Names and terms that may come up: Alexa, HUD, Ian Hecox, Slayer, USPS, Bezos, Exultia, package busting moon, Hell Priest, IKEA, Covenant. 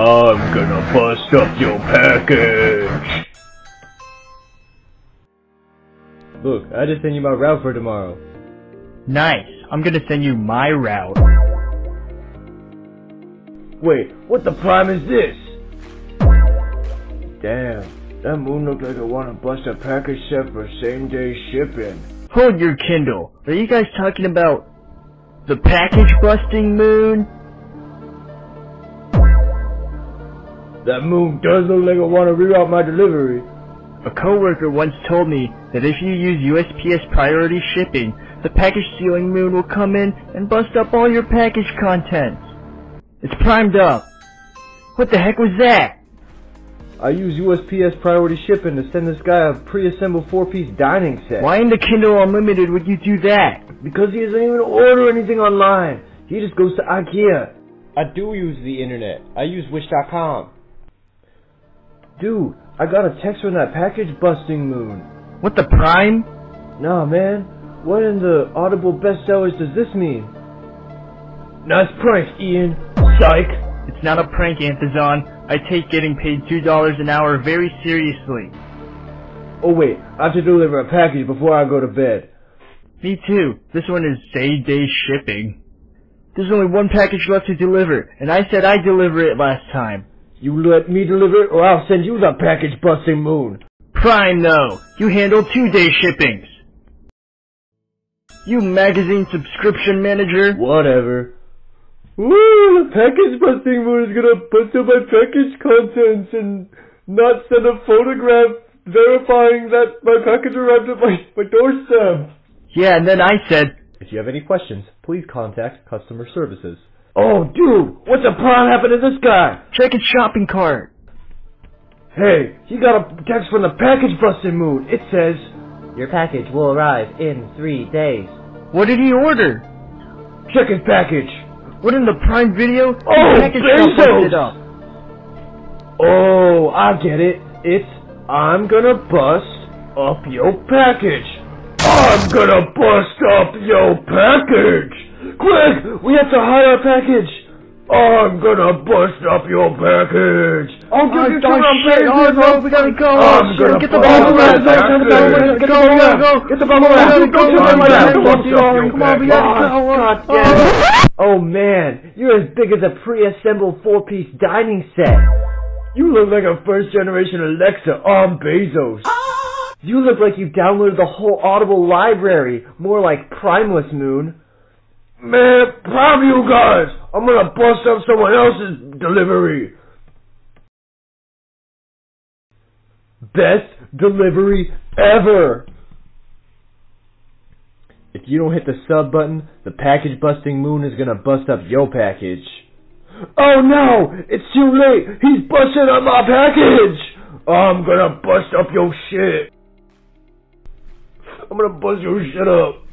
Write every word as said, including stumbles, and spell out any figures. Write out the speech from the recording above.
I'm gonna bust up your package! Look, I just sent you my route for tomorrow. Nice! I'm gonna send you my route. Wait, what the prime is this? Damn, that moon looked like I wanna bust a package set for same day shipping. Hold your Kindle! Are you guys talking about the package busting moon? That moon does look like I want to reroute my delivery. A coworker once told me that if you use U S P S priority shipping, the package stealing moon will come in and bust up all your package contents. It's primed up. What the heck was that? I use U S P S priority shipping to send this guy a pre-assembled four-piece dining set. Why in the Kindle Unlimited would you do that? Because he doesn't even order anything online. He just goes to IKEA. I do use the internet. I use wish dot com. Dude, I got a text from that package busting moon. What the prime? Nah, man. What in the Audible bestsellers does this mean? Nice prank, Ian. Psych. It's not a prank, Anthazon. I take getting paid two dollars an hour very seriously. Oh wait, I have to deliver a package before I go to bed. Me too. This one is same-day shipping. There's only one package left to deliver, and I said I'd deliver it last time. You let me deliver it, or I'll send you the package-busting moon. Prime, though. You handle two-day shippings. You magazine subscription manager. Whatever. Woo! The package-busting moon is gonna bust up my package contents and not send a photograph verifying that my package arrived at my, my doorstep. Yeah, and then I said, if you have any questions, please contact customer services. Oh, dude! What the prime happened to this guy? Check his shopping cart! Hey, he got a text from the package busting moon. It says, your package will arrive in three days. What did he order? Check his package! What in the prime video? Oh, Bezos! It up. Oh, I get it. It's, I'm gonna bust up your package. I'm gonna bust up your package! Quick! We have to hide our package! I'm gonna bust up your package! Oh, dude, oh, shit! Oh, no, we gotta go! I'm gonna get the bubble wrap! Get the bubble wrap! Get the bubble wrap! Go to my left! Come on, we gotta go! Oh, man! You're as big as a pre-assembled four-piece dining set! You look like a first-generation Alexa! I'm Bezos! You look like you downloaded the whole Audible library! More like Primeless Moon! Man, prime you guys! I'm gonna bust up someone else's delivery! Best delivery ever! If you don't hit the sub button, the package busting moon is gonna bust up your package. Oh no! It's too late! He's busting up my package! I'm gonna bust up your shit! I'm gonna bust your shit up!